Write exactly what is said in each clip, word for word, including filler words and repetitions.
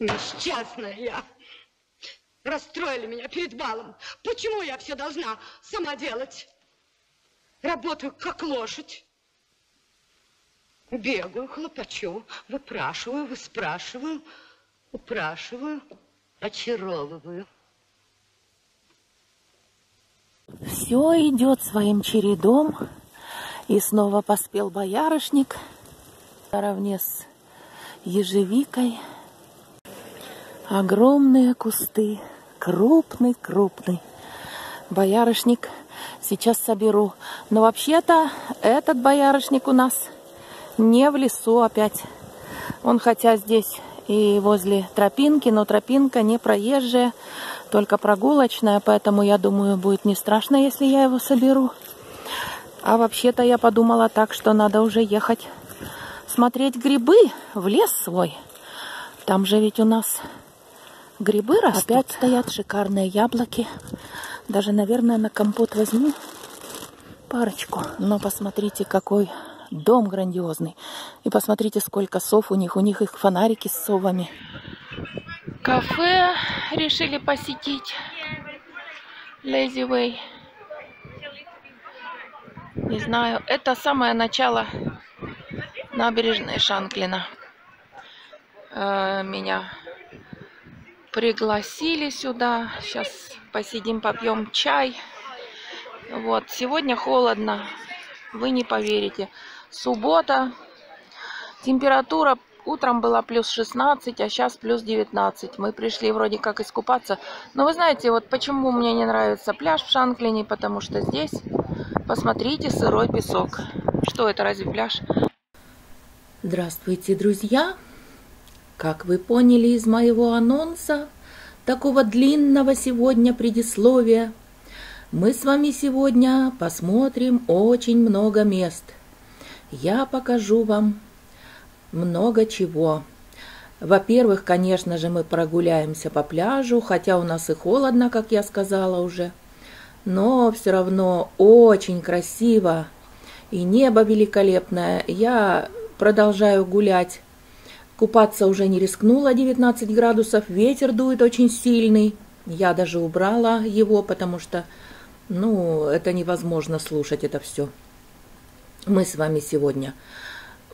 Несчастная я. Расстроили меня перед балом. Почему я все должна сама делать? Работаю как лошадь. Бегаю, хлопочу, выпрашиваю, выспрашиваю, упрашиваю, очаровываю. Все идет своим чередом. И снова поспел боярышник наравне с ежевикой. Огромные кусты, крупный-крупный. Боярышник сейчас соберу. Но вообще-то этот боярышник у нас не в лесу опять. Он хотя здесь и возле тропинки, но тропинка не проезжая, только прогулочная. Поэтому, я думаю, будет не страшно, если я его соберу. А вообще-то я подумала так, что надо уже ехать смотреть грибы в лес свой. Там же ведь у нас... Грибы растут. Опять стоят шикарные яблоки. Даже, наверное, на компот возьму парочку. Но посмотрите, какой дом грандиозный. И посмотрите, сколько сов у них. У них их фонарики с совами. Кафе решили посетить. Lazy Way. Не знаю. Это самое начало набережной Шанклина. Меня... пригласили сюда. Сейчас посидим, попьем чай. Вот. Сегодня холодно. Вы не поверите. Суббота. Температура утром была плюс шестнадцать, а сейчас плюс девятнадцать. Мы пришли вроде как искупаться. Но вы знаете, вот почему мне не нравится пляж в Шанклине. Потому что здесь, посмотрите, сырой песок. Что это, разве пляж? Здравствуйте, друзья! Как вы поняли из моего анонса, такого длинного сегодня предисловия, мы с вами сегодня посмотрим очень много мест. Я покажу вам много чего. Во-первых, конечно же, мы прогуляемся по пляжу, хотя у нас и холодно, как я сказала уже, но все равно очень красиво и небо великолепное. Я продолжаю гулять. Купаться уже не рискнула, девятнадцать градусов, ветер дует очень сильный. Я даже убрала его, потому что, ну, это невозможно слушать это все. Мы с вами сегодня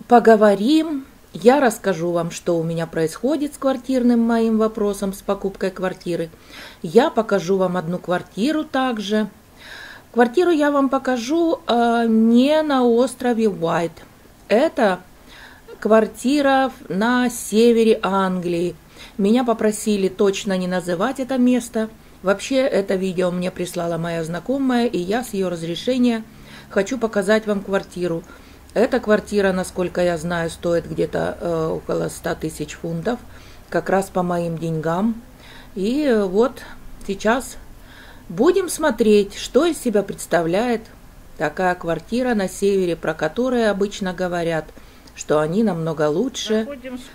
поговорим. Я расскажу вам, что у меня происходит с квартирным моим вопросом, с покупкой квартиры. Я покажу вам одну квартиру также. Квартиру я вам покажу э, не на острове Уайт. Это... квартира на севере Англии. Меня попросили точно не называть это место. Вообще, это видео мне прислала моя знакомая, и я с ее разрешения хочу показать вам квартиру. Эта квартира, насколько я знаю, стоит где-то э, около ста тысяч фунтов, как раз по моим деньгам. И э, вот сейчас будем смотреть, что из себя представляет такая квартира на севере, про которую обычно говорят, что они намного лучше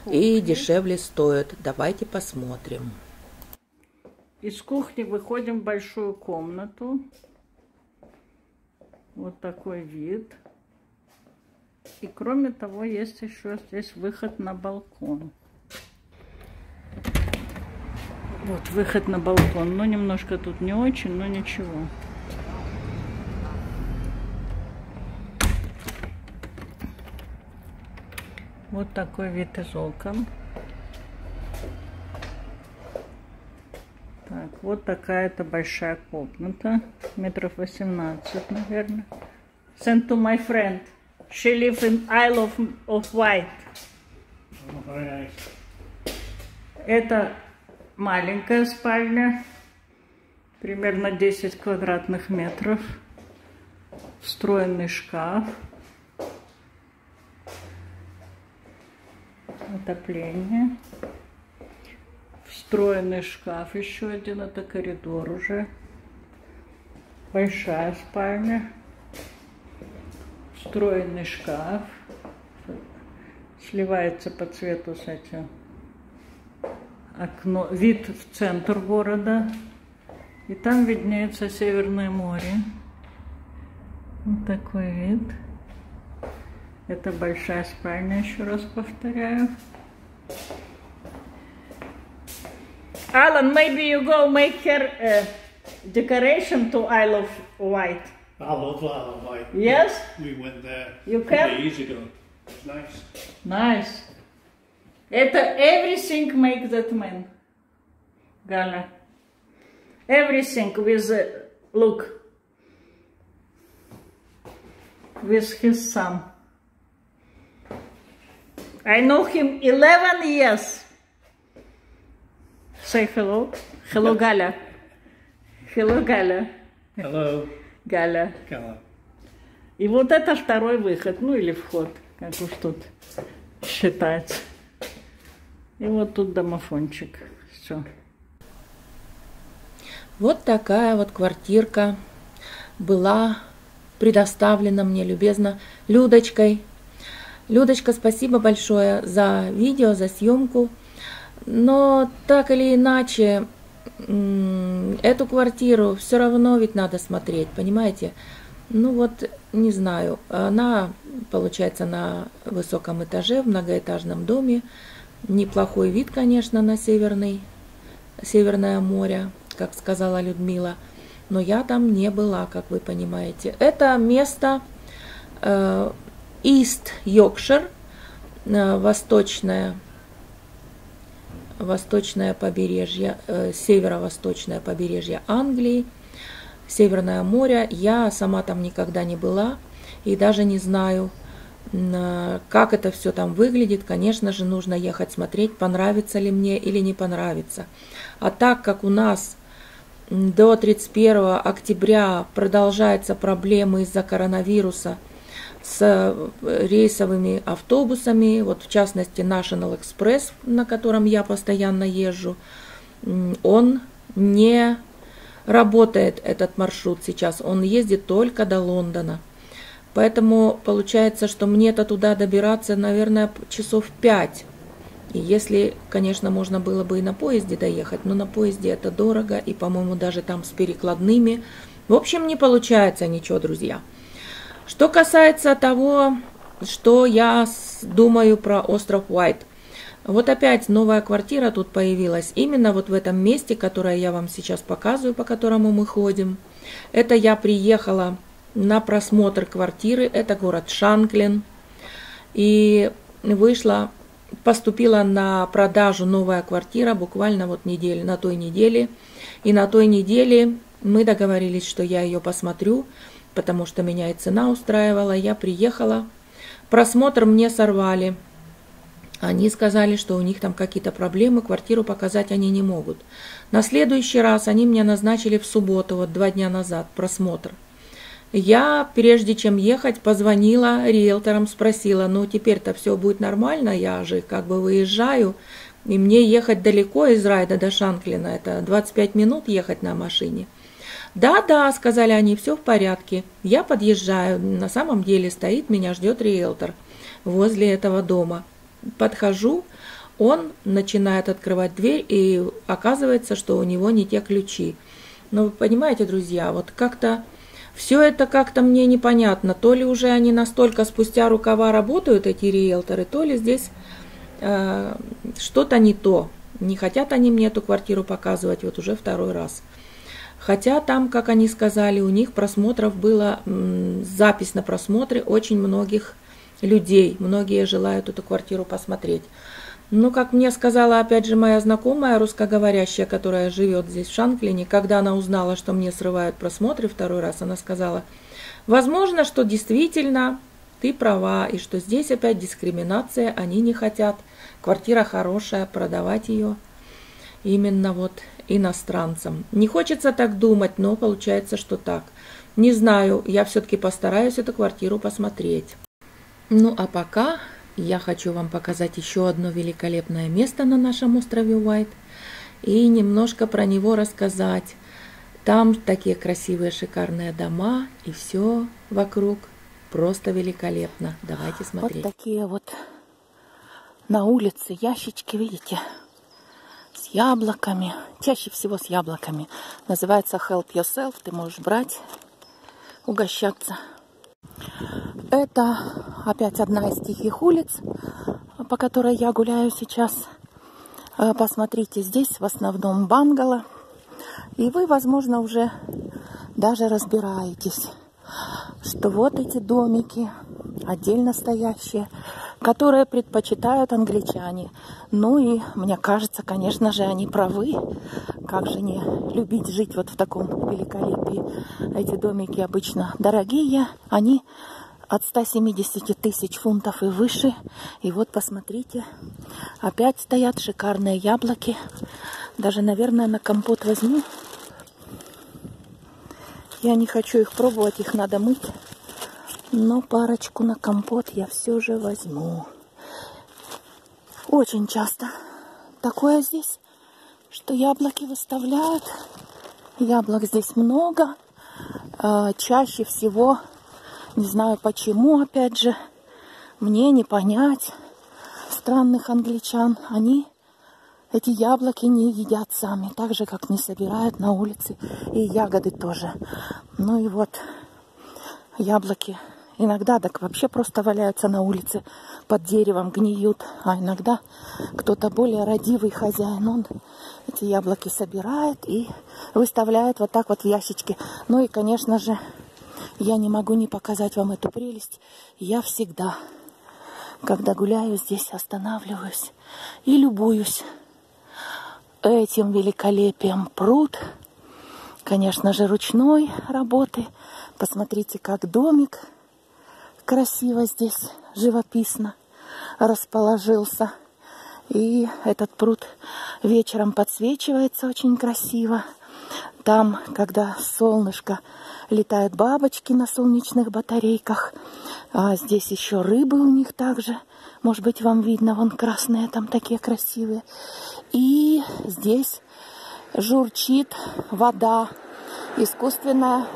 и дешевле стоят. Давайте посмотрим. Из кухни выходим в большую комнату. Вот такой вид. И кроме того, есть еще здесь выход на балкон. Вот выход на балкон. Ну, немножко тут не очень, но ничего. Вот такой вид из окон. Так, вот такая-то большая комната. Метров восемнадцать, наверное. Send to my friend. She lives in Isle of, of Wight. Nice. Это маленькая спальня. Примерно десять квадратных метров. Встроенный шкаф. Отопление. Встроенный шкаф еще один. Это коридор уже. Большая спальня. Встроенный шкаф. Сливается по цвету с этим. Окно. Вид в центр города. И там виднеется Северное море. Вот такой вид. Это большая спальня, еще раз повторяю. Alan, maybe you go make her uh, decoration to Isle of Wight. I love Isle of Wight. Yes? We went there you can? years ago. It's nice. Nice. Это everything make that man. Gala. Everything with uh, look. With his son. I know him eleven years. Say hello. Hello, Gala. Hello, Gala. Hello. Gala. Gala. И вот это второй выход, ну или вход, как уж тут считается. И вот тут домофончик. Все. Вот такая вот квартирка была предоставлена мне любезно Людочкой. Людочка, спасибо большое за видео, за съемку. Но так или иначе, эту квартиру все равно ведь надо смотреть, понимаете? Ну вот, не знаю, она получается на высоком этаже, в многоэтажном доме. Неплохой вид, конечно, на северный, Северное море, как сказала Людмила. Но я там не была, как вы понимаете. Это место э, Ист Йоркшир, э, восточное, восточное побережье, э, северо-восточное побережье Англии, Северное море. Я сама там никогда не была и даже не знаю, э, как это все там выглядит. Конечно же, нужно ехать смотреть, понравится ли мне или не понравится. А так как у нас до тридцать первого октября продолжаются проблемы из-за коронавируса с рейсовыми автобусами, вот в частности National Express, на котором я постоянно езжу, он не работает, этот маршрут сейчас, он ездит только до Лондона. Поэтому получается, что мне-то туда добираться, наверное, часов пять. И если, конечно, можно было бы и на поезде доехать, но на поезде это дорого, и, по-моему, даже там с перекладными. В общем, не получается ничего, друзья. Что касается того, что я думаю про остров Уайт. Вот опять новая квартира тут появилась, именно вот в этом месте, которое я вам сейчас показываю, по которому мы ходим. Это я приехала на просмотр квартиры, это город Шанклин, и вышла... Поступила на продажу новая квартира буквально вот неделю, на той неделе. И на той неделе мы договорились, что я ее посмотрю, потому что меня и цена устраивала. Я приехала, просмотр мне сорвали. Они сказали, что у них там какие-то проблемы, квартиру показать они не могут. На следующий раз они мне назначили в субботу, вот два дня назад, просмотр. Я, прежде чем ехать, позвонила риэлторам, спросила, ну теперь-то все будет нормально, я же как бы выезжаю, и мне ехать далеко из Райда до Шанклина, это двадцать пять минут ехать на машине. Да-да, сказали они, все в порядке, я подъезжаю, на самом деле стоит, меня ждет риэлтор возле этого дома. Подхожу, он начинает открывать дверь, и оказывается, что у него не те ключи. Но вы понимаете, друзья, вот как-то... Все это как-то мне непонятно, то ли уже они настолько спустя рукава работают, эти риэлторы, то ли здесь э, что-то не то. Не хотят они мне эту квартиру показывать вот уже второй раз. Хотя там, как они сказали, у них просмотров было, м, запись на просмотры очень многих людей. Многие желают эту квартиру посмотреть. Но, как мне сказала опять же моя знакомая русскоговорящая, которая живет здесь в Шанклине, когда она узнала, что мне срывают просмотры второй раз, она сказала, возможно, что действительно ты права, и что здесь опять дискриминация, они не хотят. Квартира хорошая, продавать ее именно вот иностранцам. Не хочется так думать, но получается, что так. Не знаю, я все-таки постараюсь эту квартиру посмотреть. Ну, а пока... Я хочу вам показать еще одно великолепное место на нашем острове Уайт и немножко про него рассказать. Там такие красивые, шикарные дома, и все вокруг просто великолепно. Давайте смотреть. Вот такие вот на улице ящички, видите, с яблоками, чаще всего с яблоками. Называется Help Yourself, ты можешь брать, угощаться. Это опять одна из тихих улиц, по которой я гуляю сейчас. Посмотрите, здесь в основном бангало. И вы, возможно, уже даже разбираетесь, что вот эти домики отдельно стоящие, которые предпочитают англичане. Ну и, мне кажется, конечно же, они правы. Как же не любить жить вот в таком великолепии? Эти домики обычно дорогие, они от ста семидесяти тысяч фунтов и выше. И вот, посмотрите, опять стоят шикарные яблоки. Даже, наверное, на компот возьму. Я не хочу их пробовать, их надо мыть. Но парочку на компот я все же возьму. Очень часто такое здесь, что яблоки выставляют. Яблок здесь много. Чаще всего, не знаю почему, опять же, мне не понять странных англичан. Они эти яблоки не едят сами, так же, как не собирают на улице. И ягоды тоже. Ну и вот яблоки. Иногда так вообще просто валяются на улице, под деревом гниют. А иногда кто-то более радивый хозяин, он эти яблоки собирает и выставляет вот так вот в ящички. Ну и, конечно же, я не могу не показать вам эту прелесть. Я всегда, когда гуляю здесь, останавливаюсь и любуюсь этим великолепием. Пруд, конечно же, ручной работы. Посмотрите, как домик красиво здесь, живописно расположился. И этот пруд вечером подсвечивается очень красиво. Там, когда солнышко, летают бабочки на солнечных батарейках. А здесь еще рыбы у них также. Может быть, вам видно, вон красные там такие красивые. И здесь журчит вода искусственная.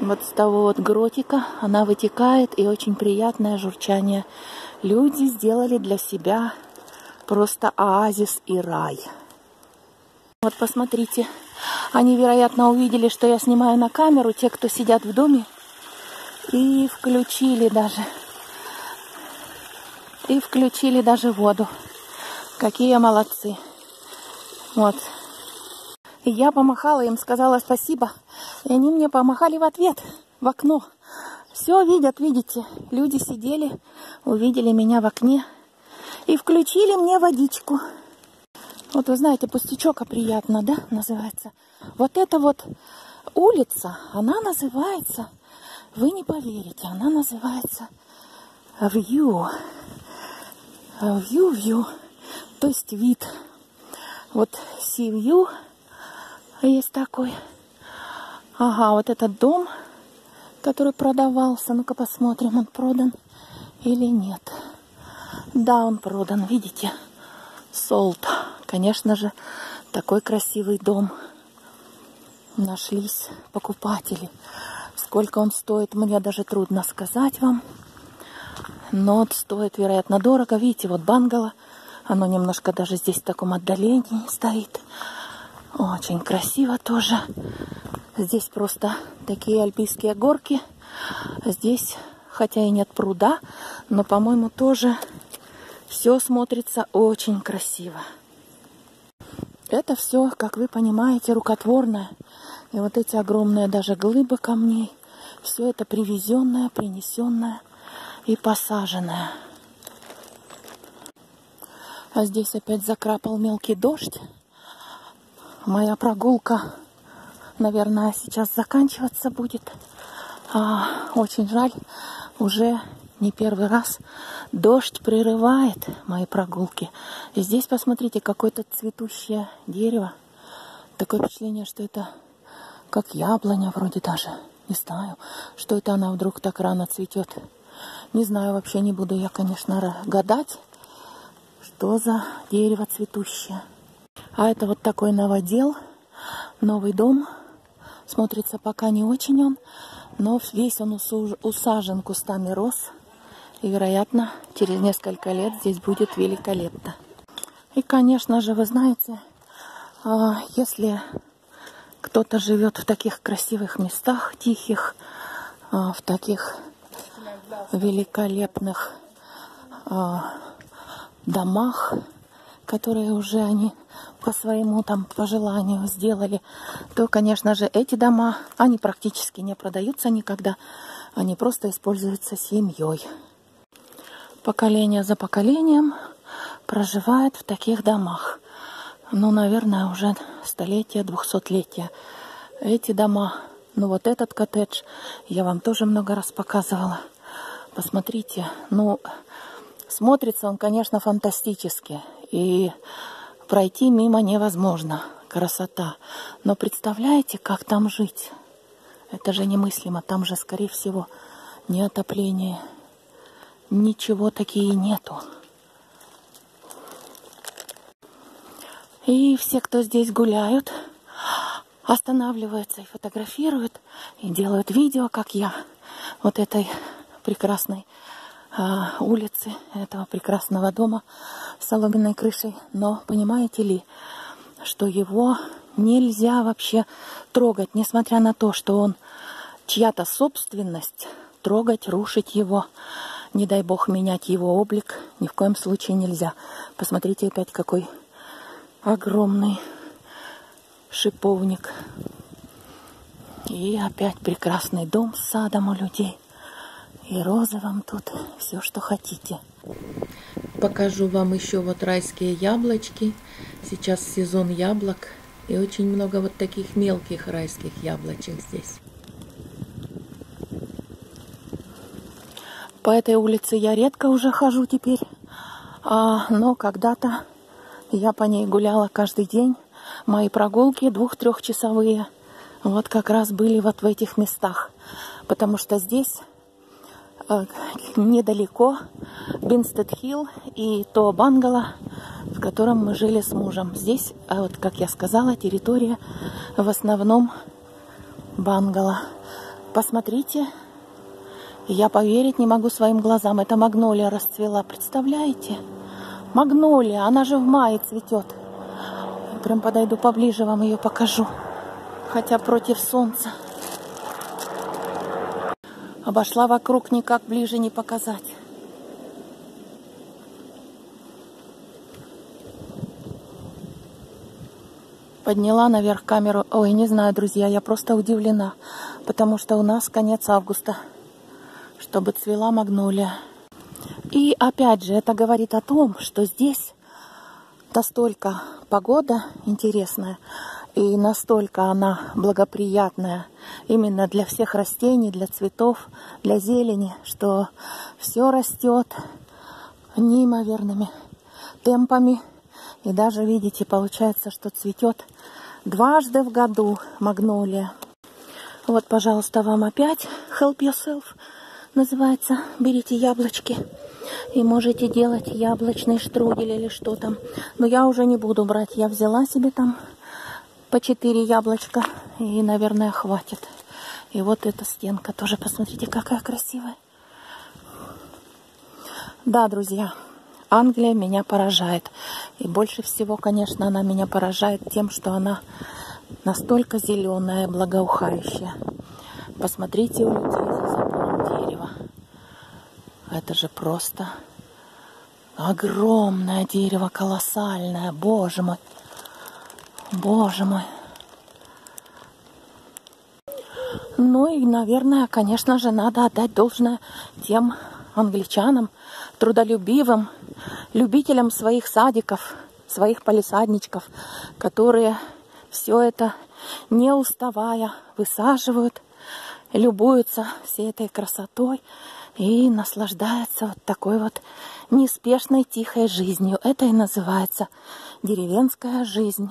Вот с того вот гротика она вытекает, и очень приятное журчание. Люди сделали для себя просто оазис и рай. Вот посмотрите, они, вероятно, увидели, что я снимаю на камеру, те, кто сидят в доме, и включили даже, и включили даже воду. Какие молодцы! Вот. Я помахала им, сказала спасибо. И они мне помахали в ответ, в окно. Все видят, видите. Люди сидели, увидели меня в окне и включили мне водичку. Вот вы знаете, пустячок, а приятно, да, называется. Вот эта вот улица, она называется, вы не поверите, она называется View. View, view, то есть вид. Вот Sea View есть такой. Ага, вот этот дом, который продавался. Ну-ка посмотрим, он продан или нет. Да, он продан, видите? Солт. Конечно же, такой красивый дом. Нашлись покупатели. Сколько он стоит, мне даже трудно сказать вам. Но стоит, вероятно, дорого. Видите, вот бангало. Оно немножко даже здесь в таком отдалении стоит. Очень красиво тоже. Здесь просто такие альпийские горки. Здесь, хотя и нет пруда, но, по-моему, тоже все смотрится очень красиво. Это все, как вы понимаете, рукотворное. И вот эти огромные даже глыбы камней. Все это привезенное, принесенное и посаженное. А здесь опять закрапал мелкий дождь. Моя прогулка, наверное, сейчас заканчиваться будет. А, очень жаль, уже не первый раз дождь прерывает мои прогулки. И здесь, посмотрите, какое-то цветущее дерево. Такое впечатление, что это как яблоня вроде даже. Не знаю, что это она вдруг так рано цветет. Не знаю, вообще не буду я, конечно, гадать, что за дерево цветущее. А это вот такой новодел, новый дом. Смотрится пока не очень он, но весь он усажен кустами роз. И, вероятно, через несколько лет здесь будет великолепно. И, конечно же, вы знаете, если кто-то живет в таких красивых местах, тихих, в таких великолепных домах, которые уже они по своему там пожеланию сделали, то, конечно же, эти дома, они практически не продаются никогда, они просто используются семьей. Поколение за поколением проживает в таких домах. Ну, наверное, уже столетия, двухсотлетия. Эти дома, ну вот этот коттедж, я вам тоже много раз показывала. Посмотрите, ну, смотрится он, конечно, фантастически. И пройти мимо невозможно. Красота. Но представляете, как там жить? Это же немыслимо. Там же, скорее всего, ни отопления, ничего такие нету. И все, кто здесь гуляют, останавливаются и фотографируют, и делают видео, как я, вот этой прекрасной э, улицы, этого прекрасного дома с соломенной крышей. Но понимаете ли, что его нельзя вообще трогать, несмотря на то, что он чья-то собственность, трогать, рушить его, не дай бог менять его облик, ни в коем случае нельзя. Посмотрите опять, какой огромный шиповник. И опять прекрасный дом с садом у людей. И розы вам тут, все, что хотите. Покажу вам еще вот райские яблочки. Сейчас сезон яблок. И очень много вот таких мелких райских яблочек здесь. По этой улице я редко уже хожу теперь. А, но когда-то я по ней гуляла каждый день. Мои прогулки двух-трехчасовые вот как раз были вот в этих местах. Потому что здесь э, недалеко Бинстед Хилл и то бангало, в котором мы жили с мужем. Здесь, вот как я сказала, территория в основном бангало. Посмотрите, я поверить не могу своим глазам. Это магнолия расцвела, представляете? Магнолия, она же в мае цветет. Прям подойду поближе, вам ее покажу. Хотя против солнца. Обошла вокруг, никак ближе не показать. Подняла наверх камеру. Ой, не знаю, друзья, я просто удивлена. Потому что у нас конец августа. Чтобы цвела магнолия. И опять же, это говорит о том, что здесь настолько погода интересная и настолько она благоприятная именно для всех растений, для цветов, для зелени, что все растет неимоверными темпами. И даже, видите, получается, что цветет дважды в году магнолия. Вот, пожалуйста, вам опять help yourself. Называется, берите яблочки и можете делать яблочный штрудель или что там. Но я уже не буду брать, я взяла себе там по четыре яблочка и, наверное, хватит. И вот эта стенка тоже, посмотрите, какая красивая. Да, друзья, Англия меня поражает. И больше всего, конечно, она меня поражает тем, что она настолько зеленая, благоухающая. Посмотрите у людей за забором дерево. Это же просто огромное дерево, колоссальное. Боже мой. Боже мой. Ну и, наверное, конечно же, надо отдать должное тем англичанам, трудолюбивым, любителям своих садиков, своих палисадничков, которые все это, не уставая, высаживают, любуются всей этой красотой и наслаждаются вот такой вот неспешной, тихой жизнью. Это и называется деревенская жизнь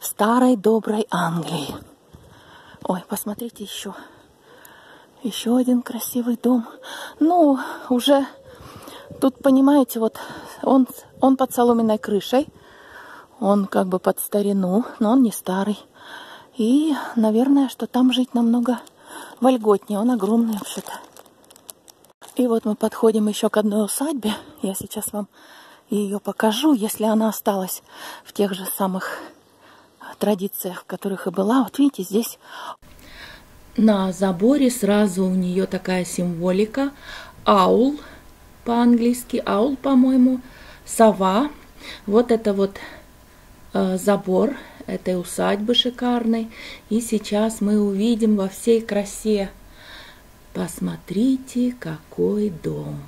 в старой, доброй Англии. Ой, посмотрите еще. Еще один красивый дом. Ну, уже тут, понимаете, вот он, он под соломенной крышей. Он как бы под старину, но он не старый. И, наверное, что там жить намного вольготнее, он огромный вообще-то. И вот мы подходим еще к одной усадьбе. Я сейчас вам ее покажу, если она осталась в тех же самых традициях, в которых и была. Вот видите, здесь на заборе сразу у нее такая символика. Owl по-английски, Owl, по-моему, сова. Вот это вот э, забор этой усадьбы шикарной. И сейчас мы увидим во всей красе. Посмотрите, какой дом.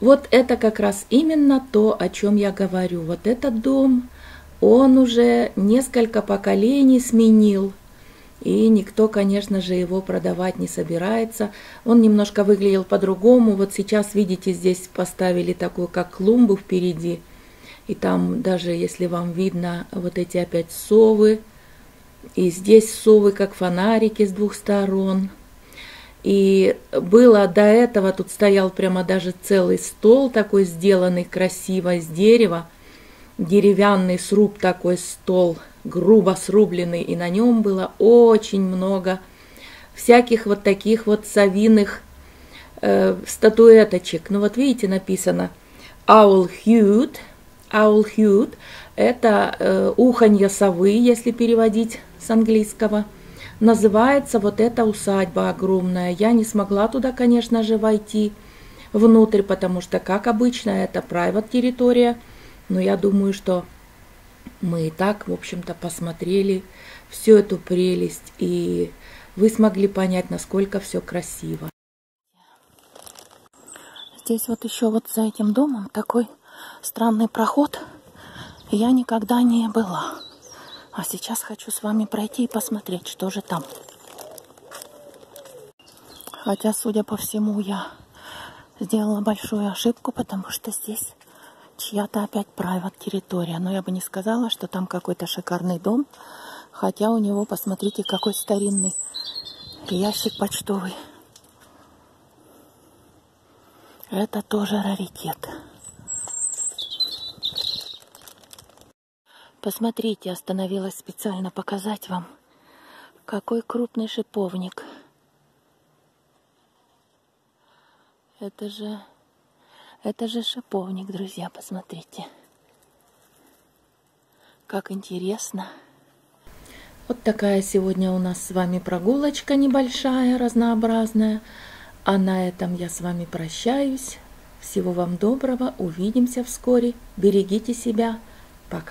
Вот это как раз именно то, о чем я говорю. Вот этот дом, он уже несколько поколений сменил. И никто, конечно же, его продавать не собирается. Он немножко выглядел по-другому. Вот сейчас, видите, здесь поставили такую, как клумбу впереди. И там даже, если вам видно, вот эти опять совы. И здесь совы, как фонарики с двух сторон. И было до этого, тут стоял прямо даже целый стол такой сделанный красиво из дерева. Деревянный сруб такой стол, грубо срубленный, и на нем было очень много всяких вот таких вот совиных э, статуэточек. Ну вот видите, написано Owl Hoot. Owl Hoot – это э, уханье совы, если переводить с английского. Называется вот эта усадьба огромная. Я не смогла туда, конечно же, войти внутрь, потому что, как обычно, это private территория. Но я думаю, что мы и так, в общем-то, посмотрели всю эту прелесть, и вы смогли понять, насколько все красиво. Здесь вот еще вот за этим домом такой странный проход. Я никогда не была. А сейчас хочу с вами пройти и посмотреть, что же там. Хотя, судя по всему, я сделала большую ошибку, потому что здесь чья-то опять private территория. Но я бы не сказала, что там какой-то шикарный дом. Хотя у него, посмотрите, какой старинный ящик почтовый. Это тоже раритет. Посмотрите, остановилась специально показать вам, какой крупный шиповник. Это же... Это же шиповник, друзья, посмотрите. Как интересно. Вот такая сегодня у нас с вами прогулочка небольшая, разнообразная. А на этом я с вами прощаюсь. Всего вам доброго. Увидимся вскоре. Берегите себя. Пока.